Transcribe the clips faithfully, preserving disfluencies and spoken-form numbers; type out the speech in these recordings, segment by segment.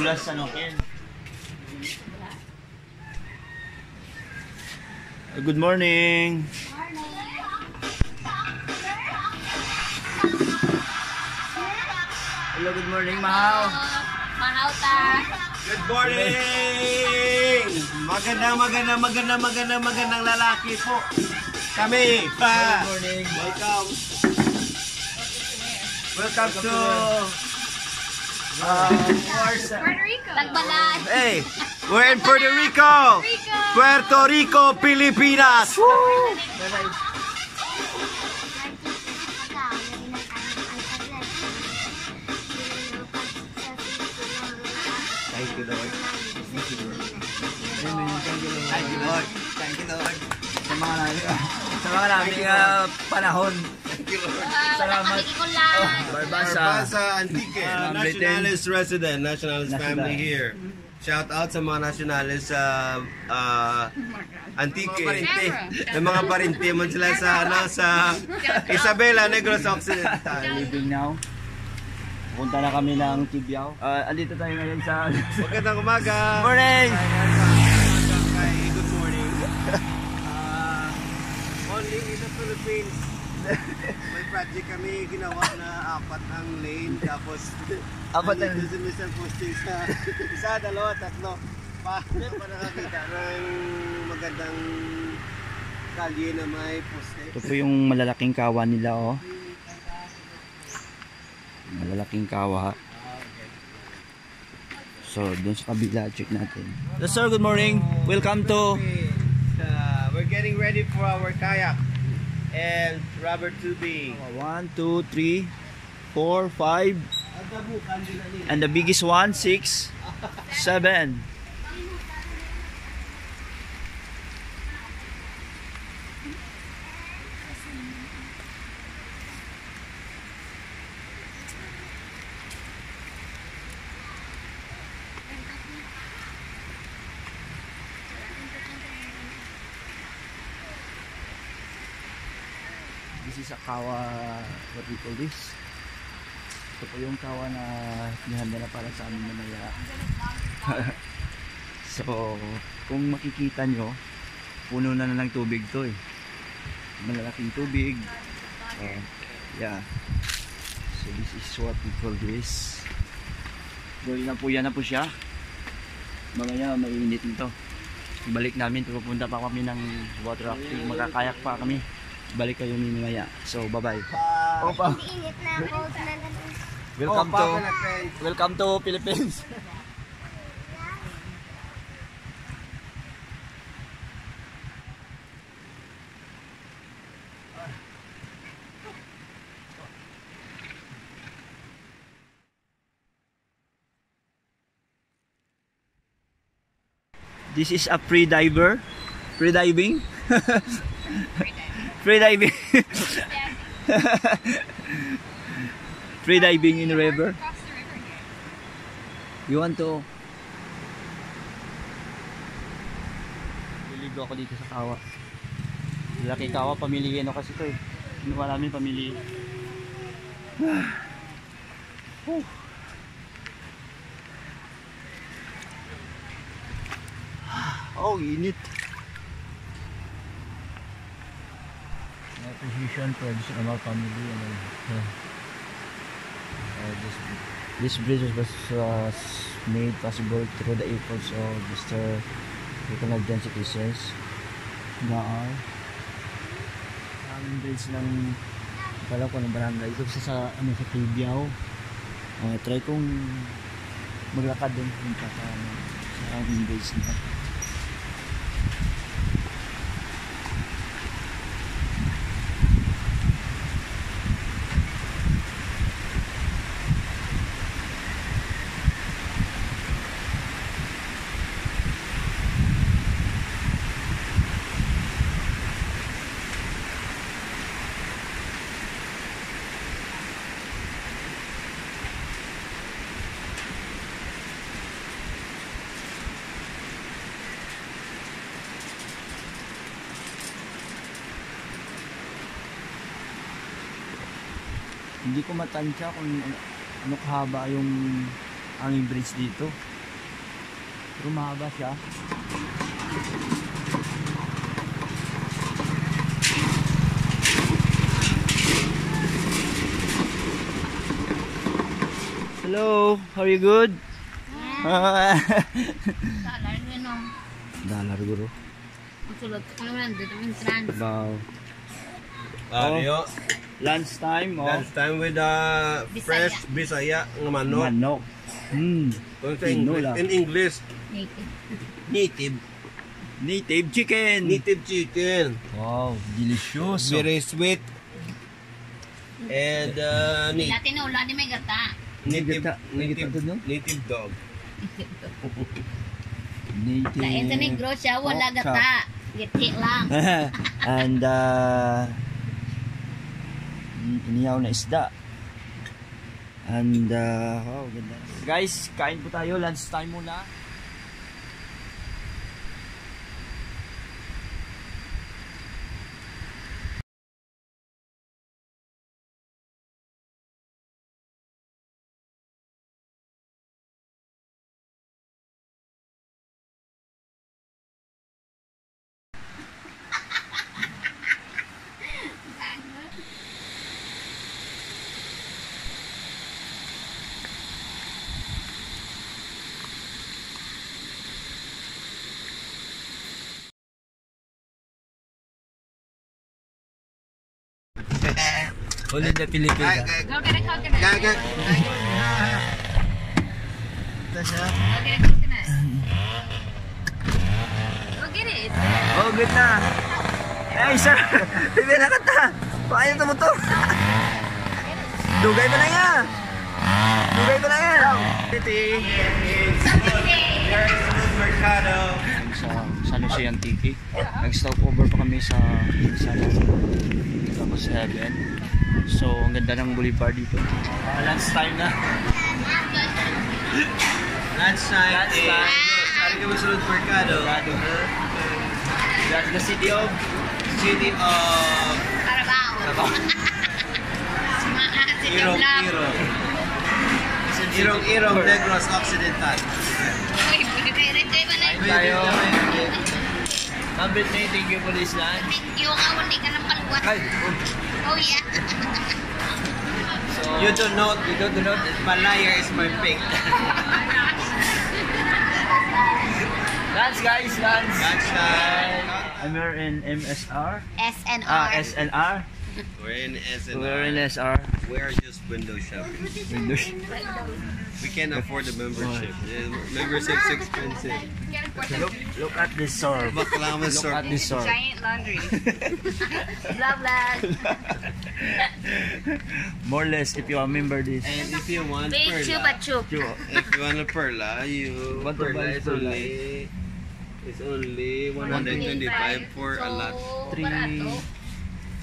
Dulas ano kin. Good morning. Hello, good morning, Mahaw. Mahaw ta. Good morning. Magandang magandang magandang magandang magandang lalaki po. Kami pa. Good morning. Welcome. Welcome to uh, Puerto Rico. Tagbalan. Hey, we're in Puerto Rico. Puerto Rico, Pilipinas. Woo! Thank you, Lord. Thank you, Lord. Thank you, Lord. Thank you, Lord. Sa mga namin, sa mga namin uh, panahon. Thank you, Lord. Salamat. Barbasa. Barbasa Antique. Uh, nationalist resident. Nationalist family here. Shout out sa mga nationalist sa uh, uh, Antique. Ng mga parinti mo sila sa, ano, sa Isabela, Negros Occidental. Living now. Punta na kami ng Tibiao. Uh, andito tayo ngayon sa... Magandang umaga! Morning! Good morning! Uh, only in the Philippines. May project kami ginawa na apat ang lane. Tapos... Apat ang lane? Doon isang posting sa... Isa, dalawa, tatlo. Paano pa nakakita ng magandang kalye na may poste. Ito po yung malalaking kawa nila, oh. Malalaking kawa. So, doon sa kabila, check natin. Hello sir, good morning. Welcome to... Uh, we're getting ready for our kayak. And rubber tubing. one, two, three, four, five. And the biggest one, six, seven. This is a kawa, what we call this. Ito po yung kawa na nihanda na para sa amin mamaya. So, kung makikita nyo, puno na na ng tubig to eh. Malalaking tubig. Uh, yeah. So, this is what we call this. Gawin na po yan na po siya. Mamaya, mainit nito. Balik namin, pupunta pa kami ng water rafting. Magkakayak pa kami. Balik kayo ni Maya. So, bye-bye. Opa. Welcome to Welcome to Philippines. This is a pre-diver. Pre-diving. Free diving. Free diving in the river. You want to? Liligo ako dito sa kawa. Laki kawa, pamilihin ako kasi ito eh. Ginawa namin pamilihin. Oh, init. Appreciation for additional family and all. Yeah. Uh, this, this bridge was uh, made possible through the efforts of Mister Regional Density na are ang bridge ng pala ko ng barangay ito sa sa ano sa Tibiao. Uh, try kong maglakad din punta sa sa bridge na. Hindi ko matansya kung ano kahaba yung aming bridge dito. Rumaba siya. Hello, how are you good? Yeah. Dollar guro. Dollar guro. Masulot ko naman dito ng trans. Wow. Ayo. Lunch time. Lunch time with uh, Bisaya. Fresh Bisaya ng manok. Manok. Mm. In English. Native. Native. Native chicken. Native chicken. Wow, delicious. Very sweet. And uh, native. Native, native, native dog. Native. Kain sa Negros siya, wala gata. Giti lang. And uh, iniyaw na isda. And uh, oh, ganda. Guys, kain po tayo. Lunch time muna. Only the Philippines. Go get a coconut. Go get a coconut. Go get it. Oh, good na. Hey, sir. Hindi na kata. Paano ito mo ito? Dugay mo na nga. Dugay mo na nga. Titi. There's a good mercado. Sa Lucy Antique. Nag-stopover pa kami sa Tapos Heaven. So, ang ganda ng boulevard dito. Uh, lunch time na. Lunch time. Lunch time. Saan ka masunod mercado? That's the city of... City of... Carabao. Carabao. Irong, Irong. Irong, Irong, Negros Occidental. Uy, bigay-rit kayo ba na? Ay, tayo. Mabit na yung thank you for this lunch. Thank you. Ako, hindi ka ng paluwat. Ay, oh yeah. So you don't know, you don't know that Malaya is my pick. Lunch guys, lunch. Lunch time. And we're in M S R. S N R. Ah, S N R. We're in S N R. We're in S R. We are just window shopping. Window shopping. We can't afford the membership. The membership is expensive. Look, look at this store. Look at this store. Giant laundry. Blah blah. More or less, if you remember this. And if you want perla, if you want a perla, you what perla is only it's only one hundred twenty-five for a lot. Three.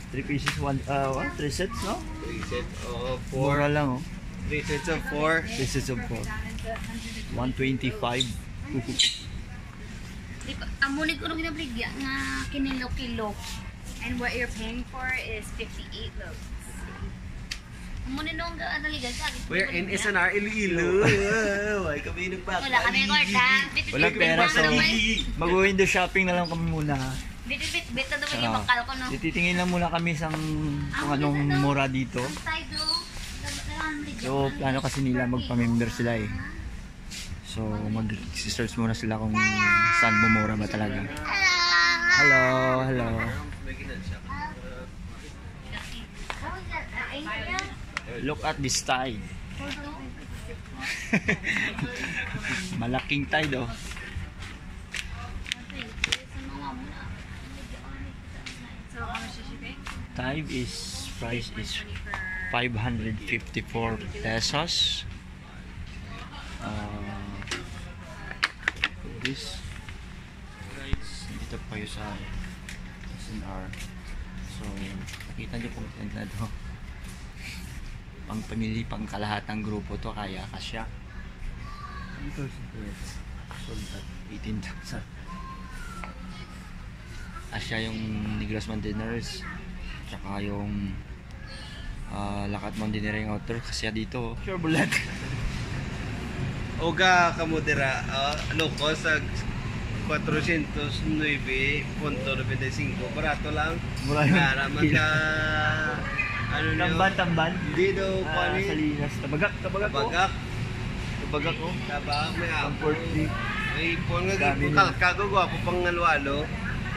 Three pieces, one, uh, what? Three sets, no? Three sets of four. Mura lang, oh. Three sets of four. Three sets of four. one twenty-five. Amunig ko nung ginabligya na kinilo-kilo. And what you're paying for is fifty-eight loads. Amunig nung naligal sa akin. We're in S N R Iloilo. Ay, kami nagpapay. Wala kami korta. Walang pera, so mag-window shopping na lang kami muna, ha? Bit-bit-bit na naman yung bakal ko, no? Titingin lang muna kami sa kung anong mura dito. So, plano kasi nila magpamember sila, eh. So, mag-search muna sila kung saan bumura ba talaga. Hello! Hello! Look at this tide. Malaking tide, oh. Tide is price is five hundred fifty-four pesos. Uh, this price dito po yung sa S N R. So, nakita niyo po ganda do. Pang pamilya, pang kalahatang grupo to, kaya kasya. Sold at eighteen thousand. Asya yung Negros Mountaineers. Tsaka yung uh, Lakat Mountaineering Outdoor kasi dito. Sure bullet. Oga kamudera low cost sa four oh nine point ninety-five. Barato lang. Naraman ka ano na tamban-tamban dito pa ni Salinas. Tabagak, tabagak. Tabagak. Tabagak ko. Tabagak may airport. May ipon nga dito. Kalkago ako pang nalwalo.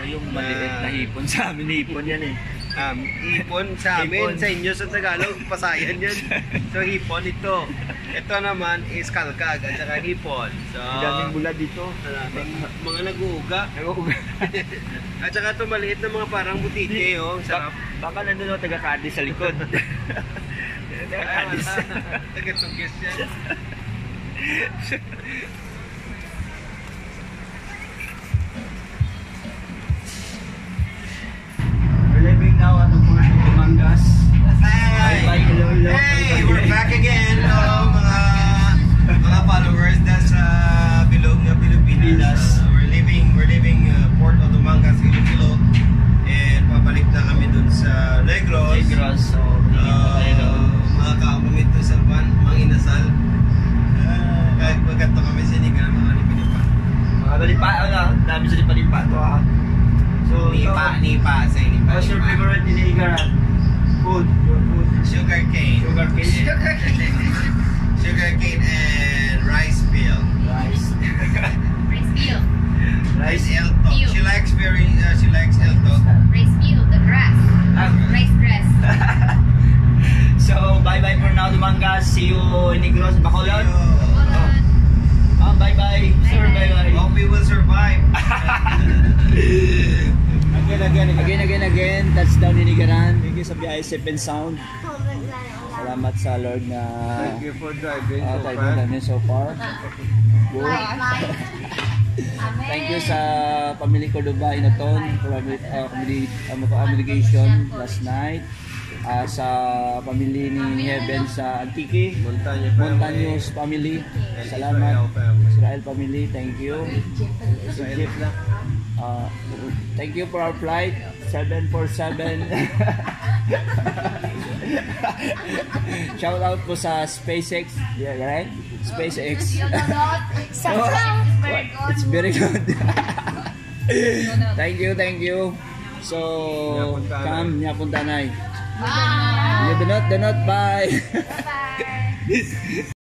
Yung maliit na hipon sa amin, hipon yan eh. Um, hipon sa amin, sa inyo sa Tagalog, pasayan yan. So hipon ito. Ito naman is kalkag at saka hipon. So, ang daming mula dito. Maraming mga nag-uuga. Nag-uuga. At saka ito maliit na mga parang butite. Oh, sarap. Baka nandun ang taga-Cadiz sa likod. Taga-Cadiz. Taga-Tugis yan. Hey, we're back again. Hello, mga mga followers that's uh, bilog na Pilipinas. Uh, we're leaving, we're leaving uh, Port of Dumangas, Iloilo, and pabalik na kami dun sa Negros. Negros, so uh, mga kaupamit to sa Alban, mga inasal. Uh, kahit pagkat to kami sinika ng mga nipanipa. Mga nalipa, ano, dami sa nipanipa to ha. So, nipa, nipa, sa nipanipa. What's your favorite ninigaran? Food, your food. Sugar cane. Sugar cane. Sugar cane. Sugar cane and rice peel. Rice. Rice peel. Rice elto. She likes very. Uh, she likes elto. Rice peel, the grass. Um, rice grass. So bye bye for now, Dumangas. See you in Negros, Bacolod. Oh. Oh, bye bye. Bye sir, bye bye. Hope we will survive. Again, again, again, again, again, again. Touchdown Ninigaran. Thank you sa B I S F and Sound. Salamat sa Lord na thank you for driving uh, so far. Namin so far. Thank you sa pamilya ko Dubai na ton for uh, accommodation last night. Uh, sa pamilya ni Heaven sa Antique. Montaños family. Salamat. Israel family. Thank you. Egypt na. Uh, thank you for our flight seven forty-seven. Shout out po sa SpaceX, yeah, right? SpaceX. So, it's very good. Thank you, thank you. So, come, Nyapuntanay. Bye. You do not, do not, bye. Bye. Bye.